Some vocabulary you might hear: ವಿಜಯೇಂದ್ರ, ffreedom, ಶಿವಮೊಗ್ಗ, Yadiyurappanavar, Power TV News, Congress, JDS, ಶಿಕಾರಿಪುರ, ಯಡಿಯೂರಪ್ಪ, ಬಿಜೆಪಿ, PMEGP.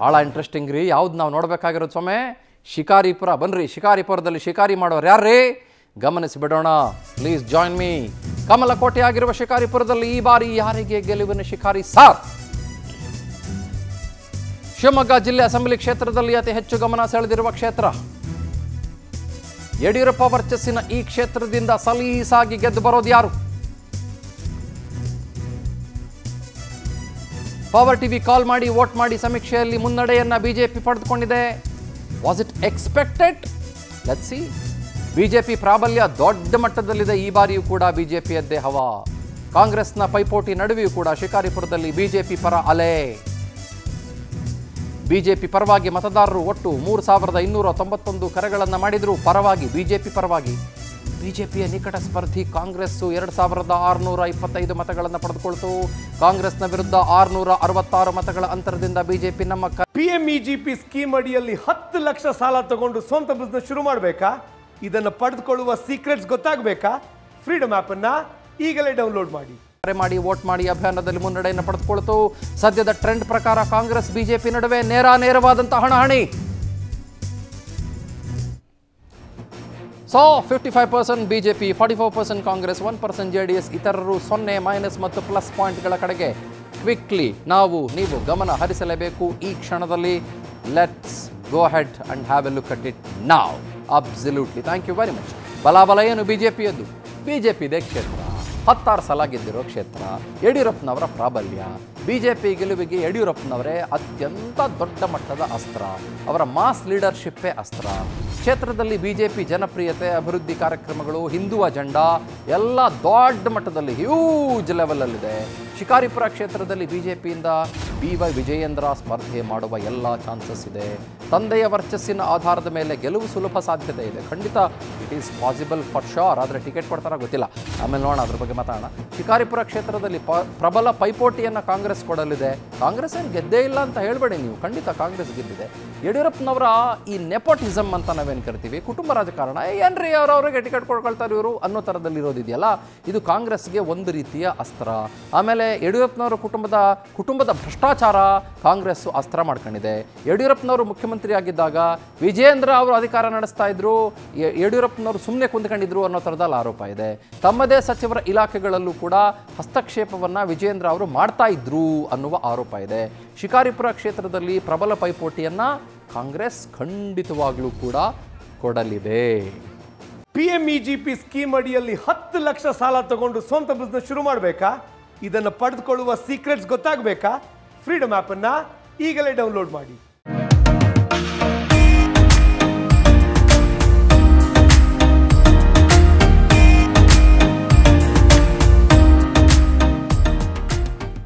ಭಾಳ ಇಂಟ್ರೆಸ್ಟಿಂಗ್ ರೀ. ಯಾವ್ದು ನಾವು ನೋಡಬೇಕಾಗಿರೋದು ಸ್ವಾಮಿ? ಶಿಕಾರಿಪುರ. ಬನ್ರಿ, ಶಿಕಾರಿಪುರದಲ್ಲಿ ಶಿಕಾರಿ ಮಾಡೋರು ಯಾರ್ರೀ ಗಮನಿಸಿ ಬಿಡೋಣ. Please join me. ಕಮಲಕೋಟೆ ಆಗಿರುವ ಶಿಕಾರಿಪುರದಲ್ಲಿ ಈ ಬಾರಿ ಯಾರಿಗೆ ಗೆಲುವಿನ ಶಿಕಾರಿ ಸಾಥ್? ಶಿವಮೊಗ್ಗ ಜಿಲ್ಲೆ ಅಸೆಂಬ್ಲಿ ಕ್ಷೇತ್ರದಲ್ಲಿ ಅತಿ ಹೆಚ್ಚು ಗಮನ ಸೆಳೆದಿರುವ ಕ್ಷೇತ್ರ. ಯಡಿಯೂರಪ್ಪ ವರ್ಚಸ್ಸಿನ ಈ ಕ್ಷೇತ್ರದಿಂದ ಸಲೀಸಾಗಿ ಗೆದ್ದು ಬರೋದು ಯಾರು? ಪವರ್ ಟಿವಿ ಕಾಲ್ ಮಾಡಿ ವೋಟ್ ಮಾಡಿ ಸಮೀಕ್ಷೆಯಲ್ಲಿ ಮುನ್ನಡೆಯನ್ನ ಬಿಜೆಪಿ ಪಡೆದುಕೊಂಡಿದೆ. Was it expected? Let's see. ಬಿಜೆಪಿ ಪ್ರಾಬಲ್ಯ ದೊಡ್ಡ ಮಟ್ಟದಲ್ಲಿದೆ. ಈ ಬಾರಿಯೂ ಕೂಡ ಬಿಜೆಪಿಯದ್ದೇ ಹವಾ. ಕಾಂಗ್ರೆಸ್ನ ಪೈಪೋಟಿ ನಡುವೆಯೂ ಕೂಡ ಶಿಕಾರಿಪುರದಲ್ಲಿ ಬಿಜೆಪಿ ಪರ ಅಲೆ. ಬಿಜೆಪಿ ಪರವಾಗಿ ಮತದಾರರು ಒಟ್ಟು 3291 ಕರೆಗಳನ್ನು ಮಾಡಿದ್ರು. ಪರವಾಗಿ, ಬಿಜೆಪಿ ಪರವಾಗಿ. ಬಿಜೆಪಿಯ ನಿಕಟ ಸ್ಪರ್ಧಿ ಕಾಂಗ್ರೆಸ್ಸು 2625 ಮತಗಳನ್ನು ಪಡೆದುಕೊಳ್ತು. ಕಾಂಗ್ರೆಸ್ನ ವಿರುದ್ಧ 666 ಮತಗಳ ಅಂತರದಿಂದ ಬಿಜೆಪಿ ನಮ್ಮ PMEGP ಸ್ಕೀಮ್ ಅಡಿಯಲ್ಲಿ 10 ಲಕ್ಷ ಸಾಲ ತಗೊಂಡು ಸ್ವಂತ ಬಿಸ್ನೆಸ್ ಶುರು ಮಾಡಬೇಕಾ? ಇದನ್ನು ಪಡೆದುಕೊಳ್ಳುವ ಸೀಕ್ರೆಟ್ಸ್ ಗೊತ್ತಾಗಬೇಕಾ? ಫ್ರೀಡಮ್ ಆಪ್ ಅನ್ನ ಈಗಲೇ ಡೌನ್ಲೋಡ್ ಮಾಡಿ. ಕರೆ ಮಾಡಿ ವೋಟ್ ಮಾಡಿ ಅಭಿಯಾನದಲ್ಲಿ ಮುನ್ನಡೆಯನ್ನು ಪಡೆದುಕೊಳ್ತು. ಸದ್ಯದ ಟ್ರೆಂಡ್ ಪ್ರಕಾರ ಕಾಂಗ್ರೆಸ್ ಬಿಜೆಪಿ ನಡುವೆ ನೇರವಾದಂತಹ ಹಣಾಹಣಿ. So 55% ಬಿಜೆಪಿ, 44% Congress, 1% JDS. ಇತರರು 0 ಮೈನಸ್ ಮತ್ತು ಪ್ಲಸ್ ಪಾಯಿಂಟ್ಗಳ ಕಡೆಗೆ ಕ್ವಿಕ್ಲಿ ನೀವು ಗಮನ ಹರಿಸಲೇಬೇಕು ಈ ಕ್ಷಣದಲ್ಲಿ. Let's go head and have a look at it now. Absolutely. Thank you very much. ಬಲಾಬಲ ಏನು ಬಿಜೆಪಿಯದ್ದು? ಬಿಜೆಪಿದೇ ಕ್ಷೇತ್ರ, 16 ಸಲ ಗೆದ್ದಿರೋ ಕ್ಷೇತ್ರ, ಯಡಿಯೂರಪ್ಪನವರ ಪ್ರಾಬಲ್ಯ. ಬಿಜೆಪಿ ಗೆಲುವಿಗೆ ಯಡಿಯೂರಪ್ಪನವರೇ ಅತ್ಯಂತ ದೊಡ್ಡ ಮಟ್ಟದ ಅಸ್ತ್ರ. ಅವರ ಮಾಸ್ ಲೀಡರ್ಶಿಪ್ಪೇ ಅಸ್ತ್ರ. ಕ್ಷೇತ್ರದಲ್ಲಿ ಬಿಜೆಪಿ ಜನಪ್ರಿಯತೆ, ಅಭಿವೃದ್ಧಿ ಕಾರ್ಯಕ್ರಮಗಳು, ಹಿಂದೂ ಅಜೆಂಡಾ ಎಲ್ಲ ದೊಡ್ಡ ಮಟ್ಟದಲ್ಲಿ ಹ್ಯೂಜ್ ಲೆವೆಲಲ್ಲಿದೆ. ಶಿಕಾರಿಪುರ ಕ್ಷೇತ್ರದಲ್ಲಿ ಬಿಜೆಪಿಯಿಂದ ವಿಜಯೇಂದ್ರ ಸ್ಪರ್ಧೆ ಮಾಡುವ ಎಲ್ಲ ಚಾನ್ಸಸ್ ಇದೆ. ತಂದೆಯ ವರ್ಚಸ್ಸಿನ ಆಧಾರದ ಮೇಲೆ ಗೆಲುವು ಸುಲಭ ಸಾಧ್ಯತೆ ಇದೆ. ಖಂಡಿತ it is possible for sure. ಆದರೆ ಟಿಕೆಟ್ ಕೊಡ್ತಾರ ಗೊತ್ತಿಲ್ಲ, ಆಮೇಲೆ ನೋಡೋಣ, ಅದ್ರ ಬಗ್ಗೆ ಮಾತಾಡೋಣ. ಶಿಕಾರಿಪುರ ಕ್ಷೇತ್ರದಲ್ಲಿ ಪ್ರಬಲ ಪೈಪೋಟಿಯನ್ನು ಕಾಂಗ್ರೆಸ್ ಕೊಡಲಿದೆ. ಕಾಂಗ್ರೆಸ್ ಏನು ಗೆದ್ದೇ ಇಲ್ಲ ಅಂತ ಹೇಳಬೇಡಿ ನೀವು, ಖಂಡಿತ ಕಾಂಗ್ರೆಸ್ ಗೆದ್ದಿದೆ. ಯಡಿಯೂರಪ್ಪನವರ ಈ ನೆಪೋಟಿಸಮ್ ಅಂತ ನಾವೇನು ಕರಿತೀವಿ, ಕುಟುಂಬ ರಾಜಕಾರಣ, ಏನ್ರಿ ಅವರವರಿಗೆ ಟಿಕೆಟ್ ಕೊಡ್ಕೊಳ್ತಾರೆ ಇವರು ಅನ್ನೋ ಥರದಲ್ಲಿ ಇರೋದಿದೆಯಲ್ಲ, ಇದು ಕಾಂಗ್ರೆಸ್ಗೆ ಒಂದು ರೀತಿಯ ಅಸ್ತ್ರ. ಆಮೇಲೆ ಯಡಿಯೂರಪ್ಪನವರ ಕುಟುಂಬದ ಭ್ರಷ್ಟಾಚಾರ ಕಾಂಗ್ರೆಸ್ಸು ಅಸ್ತ್ರ ಮಾಡ್ಕೊಂಡಿದೆ. ಯಡಿಯೂರಪ್ಪನವರು ಮುಖ್ಯಮಂತ್ರಿ ಆಗಿದ್ದಾಗ ವಿಜಯೇಂದ್ರ ಅವರು ಅಧಿಕಾರ ನಡೆಸ್ತಾ ಇದ್ರು, ಯಡಿಯೂರಪ್ಪನವರು ಸುಮ್ಮನೆ ಕುಂದ್ಕೊಂಡಿದ್ರು ಅನ್ನೋ ಥರದಲ್ಲಿ ಆರೋಪ ಇದೆ. ತಮ್ಮದೇ ಸಚಿವರ ಇಲಾಖೆಗಳಲ್ಲೂ ಕೂಡ ಹಸ್ತಕ್ಷೇಪವನ್ನು ವಿಜಯೇಂದ್ರ ಅವರು ಮಾಡ್ತಾ ಇದ್ರು ಅನ್ನುವ ಆರೋಪ ಇದೆ. ಶಿಕಾರಿಪುರ ಕ್ಷೇತ್ರದಲ್ಲಿ ಪ್ರಬಲ ಪೈಪೋಟಿಯನ್ನು ಕಾಂಗ್ರೆಸ್ ಖಂಡಿತವಾಗ್ಲೂ ಕೂಡ ಕೊಡಲಿದೆ. PMEGP ಸ್ಕೀಮ್ ಅಡಿಯಲ್ಲಿ 10 ಲಕ್ಷ ಸಾಲ ತಗೊಂಡು ಸ್ವಂತ ಬಿಸ್ನೆಸ್ ಶುರು ಮಾಡಬೇಕಾ? ಇದನ್ನು ಪಡೆದುಕೊಳ್ಳುವ ಸೀಕ್ರೆಟ್ಸ್ ಗೊತ್ತಾಗಬೇಕಾ? ಫ್ರೀಡಮ್ ಆ್ಯಪನ್ನು ಈಗಲೇ ಡೌನ್ಲೋಡ್ ಮಾಡಿ.